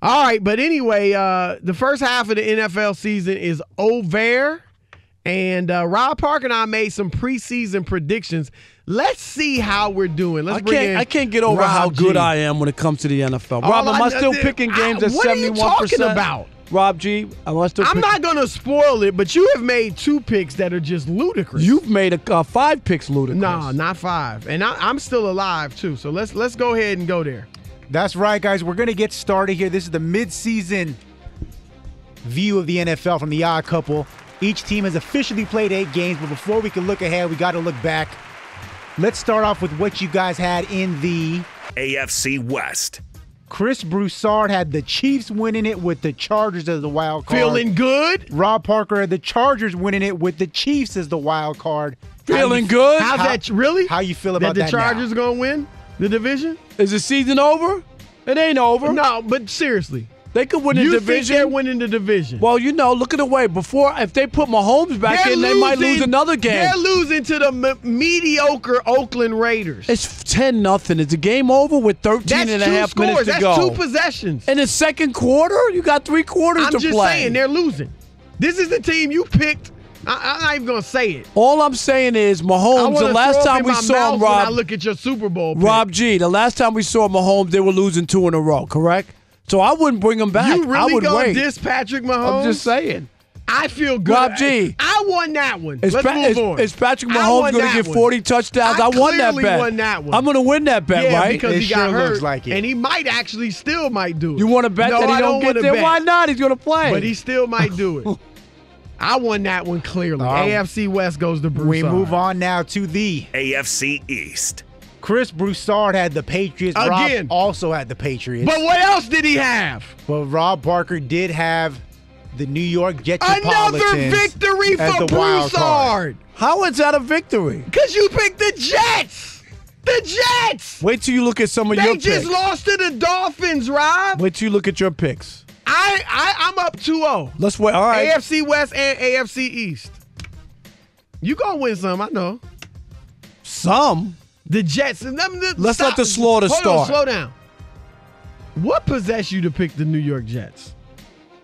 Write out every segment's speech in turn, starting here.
All right, but anyway, the first half of the NFL season is over, and Rob Parker and I made some preseason predictions. Let's see how we're doing. I can't get over how good I am when it comes to the NFL. Rob, am I still picking games at 71%? What are you talking about? Rob G, I'm not going to spoil it, but you have made two picks that are just ludicrous. You've made five picks ludicrous. No, not five. And I'm still alive, too. So let's go ahead and go there. That's right, guys. We're going to get started here. This is the midseason view of the NFL from the Odd Couple. Each team has officially played 8 games, but before we can look ahead, we got to look back. Let's start off with what you guys had in the AFC West. Chris Broussard had the Chiefs winning it with the Chargers as the wild card. Feeling good? Rob Parker had the Chargers winning it with the Chiefs as the wild card. Feeling good? How's that? Really? How you feel about that now? That the Chargers going to win the division? Is the season over? It ain't over. No, but seriously. They could win the division. You think they're winning the division? Well, you know, look at the way. Before, if they put Mahomes back in, they might lose another game. They're losing to the mediocre Oakland Raiders. It's 10-0. It's a game over with 13.5 minutes to go. That's 2 possessions. In the second quarter? You got 3 quarters to play. I'm just saying, they're losing. This is the team you picked. I'm not even going to say it. All I'm saying is Mahomes, the last time we saw him, Rob. I look at your Super Bowl pick. Rob G, the last time we saw Mahomes, they were losing 2 in a row, correct? So I wouldn't bring him back. You really going to diss Patrick Mahomes? I'm just saying. I feel good. Rob G. I won that one. Let's move on. Is Patrick Mahomes going to get 40 touchdowns? I won that bet. I won that one. I'm going to win that bet, right? Because he got hurt. Like it. And he might actually still might do it. You want to bet that he don't get there? Bet. Why not? He's going to play. But he still might do it. I won that one clearly. AFC West goes to Broussard. We move on now to the AFC East. Chris Broussard had the Patriots. Again. Rob also had the Patriots. But what else did he have? Well, Rob Parker did have the New York Jets. Another victory for Broussard. How is that a victory? Because you picked the Jets. The Jets. Wait till you look at some of your picks. They just lost to the Dolphins, Rob. Wait till you look at your picks. I'm up 2-0. Let's wait. All right. AFC West and AFC East. You going to win some, I know. Some? The Jets. Let's let the slaughter start. Slow down. What possessed you to pick the New York Jets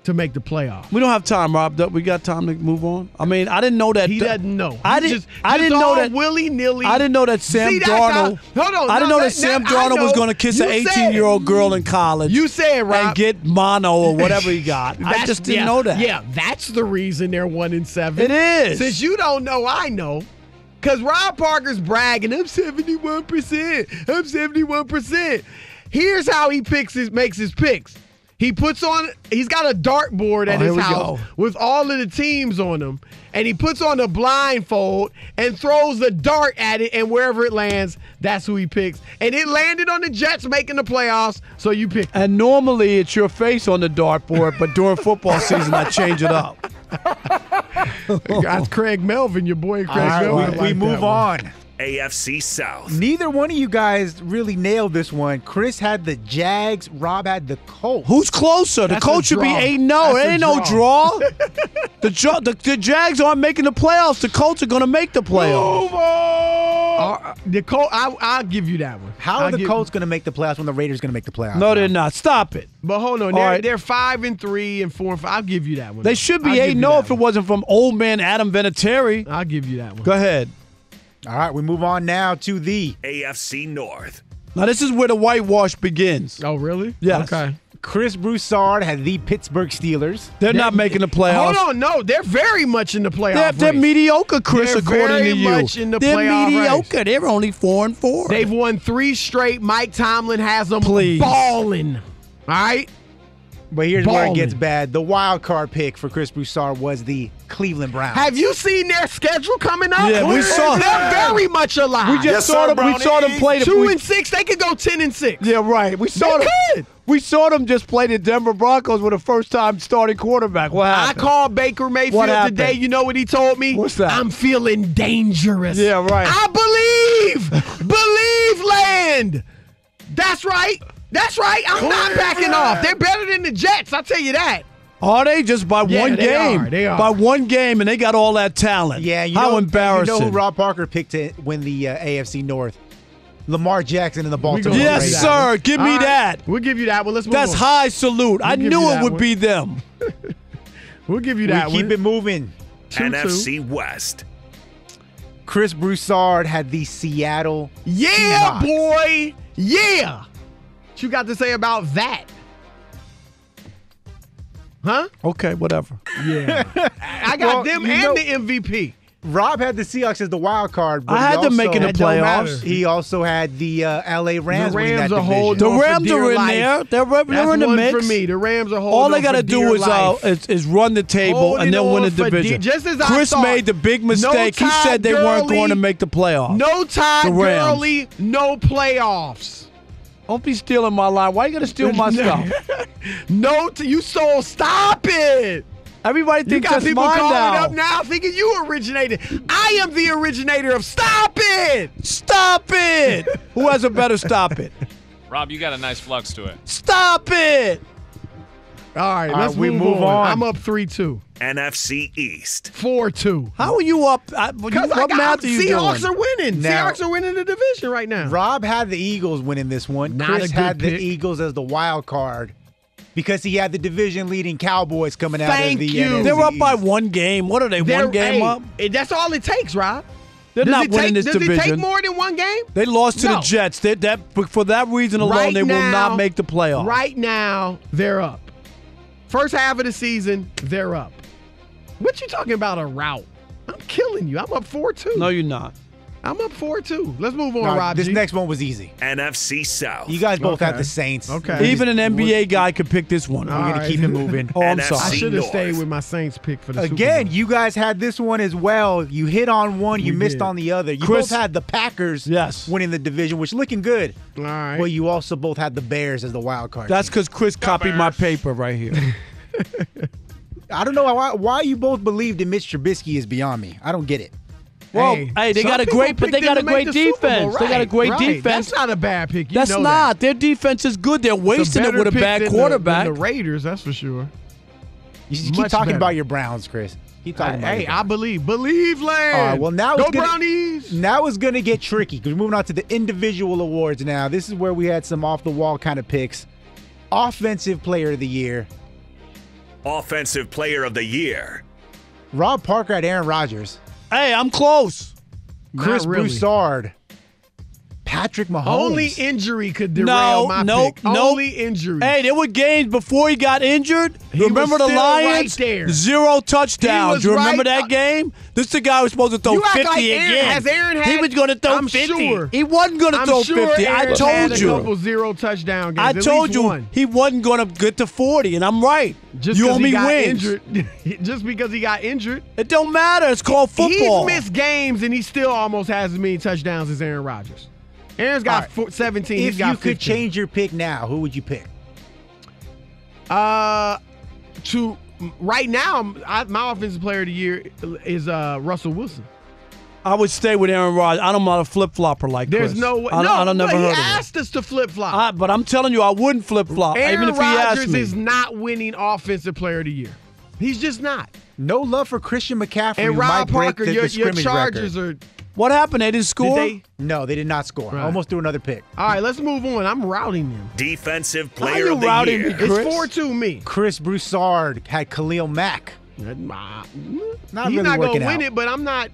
to make the playoffs? We don't have time, Rob. We got time to move on. I mean, I didn't know that. He doesn't know. I didn't know that. Willy-nilly. I didn't know that Sam Darnold. Hold on. I didn't know that Sam Darnold was going to kiss an 18-year-old girl in college. You said, Rob. And get mono or whatever he got. I just didn't know that. Yeah, that's the reason they're 1-7. It is. Since you don't know, I know. Because Rob Parker's bragging, I'm 71%. I'm 71%. Here's how he makes his picks. He puts on, he's got a dartboard at his house with all of the teams on them, and he puts on a blindfold and throws the dart at it, and wherever it lands, that's who he picks. And it landed on the Jets making the playoffs, so you pick. And normally it's your face on the dartboard, but during football season, I change it up. That's Craig Melvin, your boy Craig Melvin. Right, we move on. AFC South. Neither one of you guys really nailed this one. Chris had the Jags. Rob had the Colts. Who's closer? The Colts should be 8-0. It ain't no draw. The Jags aren't making the playoffs. The Colts are going to make the playoffs. Move on. I'll give you that one. How are the Colts going to make the playoffs when the Raiders going to make the playoffs? No, they're not. Stop it. But hold on. They're 5-3 and 4-5. I'll give you that one. They should be 8-0 if it wasn't from old man Adam Vinatieri. I'll give you that one. Go ahead. All right, we move on now to the AFC North. Now, this is where the whitewash begins. Oh, really? Yes. Okay. Chris Broussard had the Pittsburgh Steelers. They're not making the playoffs. Hold on, no. They're very much in the playoff race. They're mediocre, Chris, according to you. They're very much in the playoff race. They're mediocre. They're only 4-4. They've won 3 straight. Mike Tomlin has them balling. All right? But here's where it gets bad. The wild card pick for Chris Broussard was the Cleveland Browns. Have you seen their schedule coming up? Yeah, we saw. They're very much alive. We just saw them. We saw them play 2-6. They could go 10-6. Yeah, right. We saw them. We saw them just play the Denver Broncos with a first-time starting quarterback. What happened? I called Baker Mayfield today. You know what he told me? What's that? I'm feeling dangerous. Yeah, right. I believe. Believe land. That's right. That's right. I'm not backing off. They're better than the Jets. I'll tell you that. Are they? Just by one game. They are. By one game, and they got all that talent. Yeah, you know, how embarrassing. You know who Rob Parker picked to win the AFC North? Lamar Jackson and the Baltimore Ravens. Yes, sir. Give me that. We'll give you that one. Let's move on. High salute. I knew it would be them. We'll give you that one. Keep it moving. NFC West. Chris Broussard had the Seattle Seahawks. Boy. Yeah. What you got to say about that? Huh? Okay, whatever. Yeah. I got them and the MVP. Rob had the Seahawks as the wild card. But I had them making the playoffs. He also had the L.A. Rams winning that division. The Rams are in there. They're in the mix. For me. The Rams are holding. All they got to do is run the table and then win the division. Just as Chris made the big mistake. He said they weren't going to make the playoffs. No Todd Gurley, no playoffs. Don't be stealing my line. Why are you going to steal my stuff? Stop it. Everybody thinks that's mine now. You got people calling up now thinking you originated. I am the originator of stop it. Stop it. Who has a better stop it? Rob, you got a nice flux to it. Stop it. All right, let's move on. I'm up 3-2. NFC East. 4-2. How are you up? What math are you doing? Seahawks are winning. Now, Seahawks are winning the division right now. Rob had the Eagles winning this one. Chris had the Eagles as the wild card. Because he had the division-leading Cowboys coming out of the NFC. They're up by one game. What are they, one game up? That's all it takes, Rob. They're not winning this division. Does it take more than one game? They lost to the Jets. For that reason alone, they will not make the playoffs. Right now, they're up. First half of the season, they're up. What you talking about, a rout? I'm killing you. I'm up 4-2. No, you're not. I'm up 4-2. Let's move on, Rob. This next one was easy. NFC South. You guys both have the Saints. Okay. Even an NBA guy could pick this one. We're going to keep it moving. Oh, I'm sorry. I should have stayed with my Saints pick for the Super Bowl. Again, you guys had this one as well. You hit on one. You missed on the other. You both had the Packers winning the division, which looking good. All right. Well, you also both had the Bears as the wild card. That's because Chris copied my paper right here. I don't know why you both believed that Mitch Trubisky is beyond me. I don't get it. Well, hey, they got a great defense. They got a great defense. That's not a bad pick. Their defense is good. They're wasting it with a bad quarterback. The Raiders, that's for sure. You should keep talking about your Browns, Chris. Keep talking about your Browns. I believe. Believe, land. All right, well, now go Brownies. Now it's going to get tricky because we're moving on to the individual awards now. This is where we had some off-the-wall kind of picks. Offensive Player of the Year. Offensive Player of the Year. Rob Parker at Aaron Rodgers. Hey, I'm close. Chris Broussard. Patrick Mahomes. Only injury could derail my pick. Only injury. Hey, there were games before he got injured. Remember the Lions? Right there. 0 touchdowns. You remember that game? This is the guy who was supposed to throw 50 again. Has Aaron had, he was going to throw 50. Sure. He wasn't going to throw 50. Aaron I told had you. A couple 0 touchdown games. I told you he wasn't going to get to 40, and I'm right. Just you only win. Just because he got injured. It don't matter. It's called football. He's missed games, and he still almost has as many touchdowns as Aaron Rodgers. Aaron's got 17. If you could change your pick now, who would you pick? Right now, my offensive player of the year is Russell Wilson. I would stay with Aaron Rodgers. I'm not a flip-flopper like Chris. There's no way. He asked us to flip-flop. But I'm telling you, I wouldn't flip-flop, even if he asked me. Aaron Rodgers is not winning offensive player of the year. He's just not. No love for Christian McCaffrey. And Rob Parker, your Chargers are... What happened? They didn't score? No, they did not score. Right. I almost threw another pick. All right, let's move on. I'm routing them. Defensive player of the year. It's 4-2 me. Chris Broussard had Khalil Mack. He's not going to win it, but I'm not,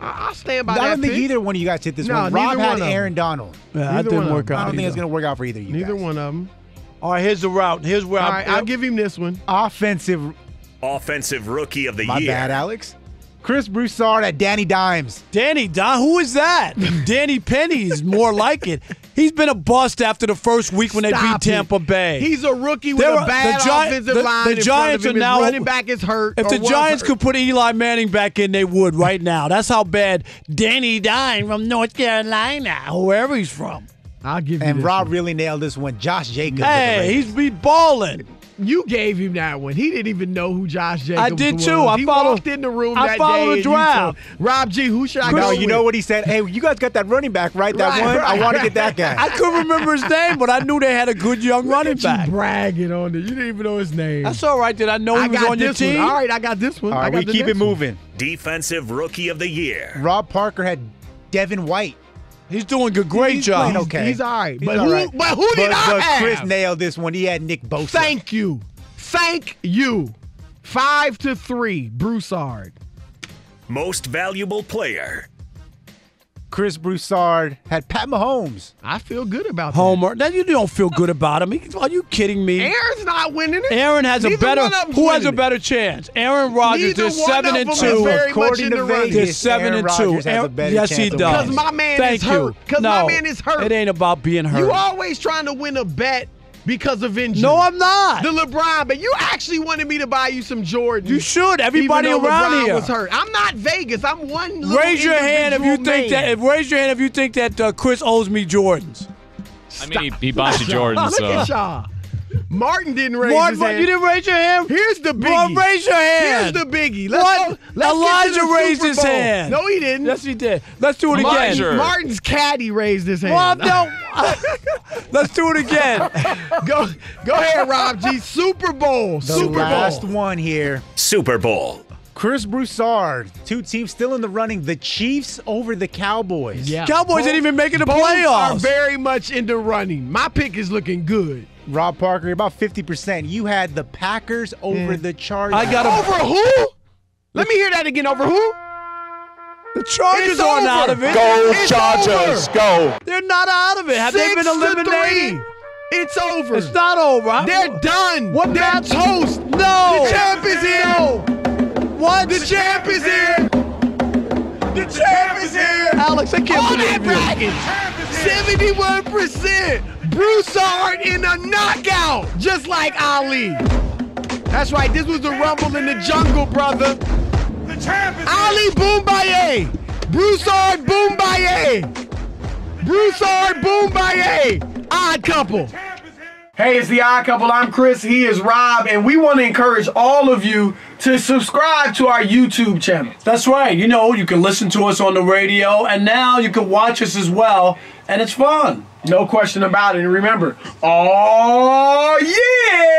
I'll stand by that I don't think either one of you guys hit this one. Rob had Aaron Donald. Yeah, that didn't work out. I don't think it's going to work out for either of you guys. Neither one of them. All right, here's the route. Here's where All right, I'll give him this one. Offensive rookie of the year. My bad, Alex. Chris Broussard at Danny Dimes. Danny Dimes? Who is that? Danny Penny is more like it. He's been a bust after the first week when they beat Tampa Bay. He's a rookie with a bad offensive line. The Giants are now. His running back is hurt. If the Giants could put Eli Manning back in, they would right now. That's how bad Danny Dimes from North Carolina, wherever he's from. I'll give you And Rob one. Really nailed this one. Josh Jacobs. Hey, he's be balling. You gave him that one. He didn't even know who Josh Jacobs was. I did too. He walked in the room that day. I followed the draft. Rob G, who should I go with? You know what he said? Hey, you guys got that running back, right? That one? I want to get that guy. I couldn't remember his name, but I knew they had a good young running back. You bragging on it. You didn't even know his name. That's all right. Did I know he was on your team? All right, I got this one. All right, we keep it moving. Defensive rookie of the year. Rob Parker had Devin White. He's doing a great job. Okay. He's all right. But who did I have? Chris nailed this one. He had Nick Bosa. Thank you. Thank you. 5-3, Broussard. Most valuable player. Chris Broussard had Pat Mahomes. I feel good about that. Homer, you don't feel good about him. Are you kidding me? Aaron's not winning it. Aaron has a better chance. Aaron Rodgers is 7-2. According to Vegas, 7-2. Yes, he does. Because my man is hurt. It ain't about being hurt. You always trying to win a bet because of injury. No, I'm not. The LeBron, but you actually wanted me to buy you some Jordans. You should. Everybody around here was hurt. I'm not Vegas. I'm one. Raise your hand if you think that Chris owes me Jordans. Stop. I mean, he bought you Jordans. Look at y'all. Martin didn't raise his hand. You didn't raise your hand. Here's the biggie. Boy, raise your hand. Here's the biggie. Elijah raised his hand. No, he didn't. Yes, he did. Let's do it again. Martin's caddy raised his hand. Rob, no. Let's do it again. Go ahead, Rob G. Super Bowl. Last one here. Super Bowl. Chris Broussard, two teams still in the running, the Chiefs over the Cowboys. Yeah. Cowboys didn't even make it to playoffs. Are very much in the running. My pick is looking good. Rob Parker, about 50%. You had the Packers over the Chargers. Over who? Let me hear that again. Over who? The Chargers aren't out of it. Go Chargers, go. They're not out of it. Have they been eliminated? It's over. It's not over. They're done. What? They're toast. No. The champ is in. What? The champ is here! The champ is here! Alex, I can't believe you. 71%! Broussard in a knockout! Just like Ali. That's right, this was the rumble in the jungle, brother. The champ is Ali Boumbaye! Broussard Boumbaye! Broussard Boumbaye! Odd couple. Hey, it's the Odd Couple. I'm Chris, he is Rob, and we want to encourage all of you to subscribe to our YouTube channel. That's right. You know, you can listen to us on the radio, and now you can watch us as well, and it's fun. No question about it. And remember, oh yeah!